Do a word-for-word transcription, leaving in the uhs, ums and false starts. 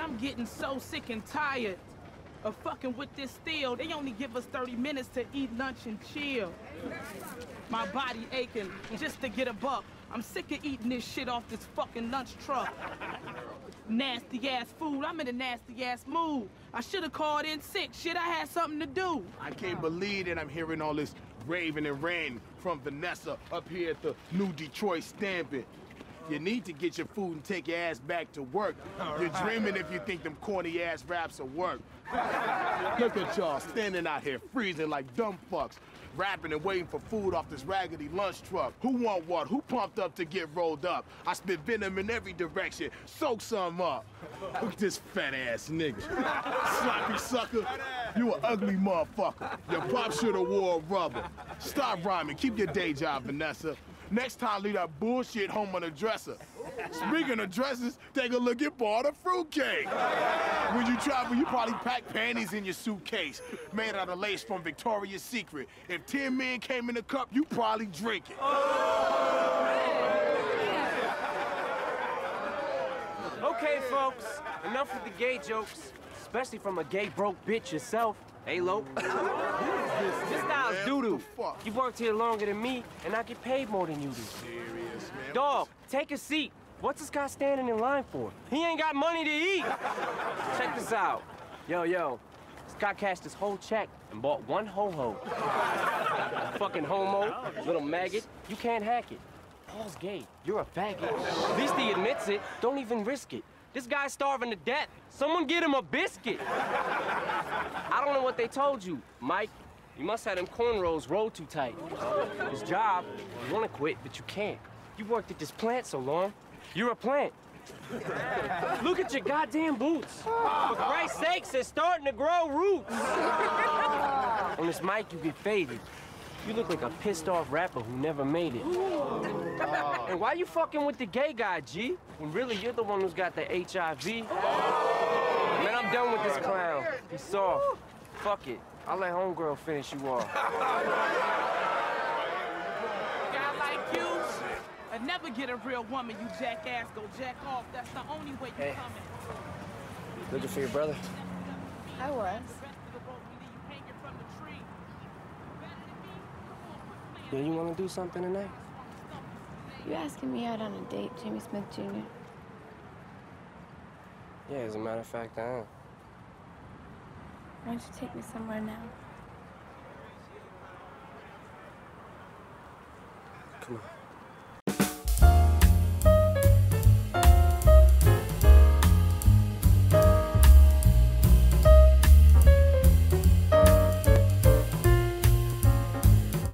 Man, I'm getting so sick and tired of fucking with this steel. They only give us thirty minutes to eat lunch and chill. My body aching just to get a buck. I'm sick of eating this shit off this fucking lunch truck. Nasty ass food. I'm in a nasty ass mood. I should have called in sick. Shit, I had something to do. I can't believe that I'm hearing all this raving and ranting from Vanessa up here at the New Detroit Stampin'. You need to get your food and take your ass back to work. You're dreaming if you think them corny ass raps will work. Look at y'all standing out here freezing like dumb fucks, rapping and waiting for food off this raggedy lunch truck. Who want what? Who pumped up to get rolled up? I spit venom in every direction. Soak some up. Look at this fat ass nigga. Sloppy sucker. You an ugly motherfucker. Your pop shoulda wore rubber. Stop rhyming. Keep your day job, Vanessa. Next time, leave that bullshit home on a dresser. Speaking of dresses, take a look at Bar the Fruitcake. When you travel, you probably pack panties in your suitcase, made out of lace from Victoria's Secret. If ten men came in a cup, you probably drink it. Okay, folks, enough with the gay jokes, especially from a gay broke bitch yourself. Hey, Lope. This style's doo-doo. You worked here longer than me, and I get paid more than you do. Serious, man. Dog, take a seat. What's this guy standing in line for? He ain't got money to eat. Check this out. Yo, yo. This guy cashed his whole check and bought one ho-ho. Fucking homo, little maggot. You can't hack it. Paul's gay. You're a faggot. At least he admits it. Don't even risk it. This guy's starving to death. Someone get him a biscuit. I don't know what they told you, Mike. You must have them cornrows rolled too tight. This job, you want to quit, but you can't. You worked at this plant so long. You're a plant. Look at your goddamn boots. For Christ's sakes, they're starting to grow roots. On this mic, you get faded. You look like a pissed-off rapper who never made it. Oh. And why you fucking with the gay guy, G? When really you're the one who's got the H I V. Oh. Man, I'm done with this clown. He's soft. Woo. Fuck it. I'll let homegirl finish you off. A guy like you, I never get a real woman, you jackass. Go jack off. That's the only way you're hey. coming. Looking for your brother? I was. Yeah, you want to do something tonight? You asking me out on a date, Jimmy Smith Junior? Yeah, as a matter of fact, I am. Why don't you take me somewhere now? Come on.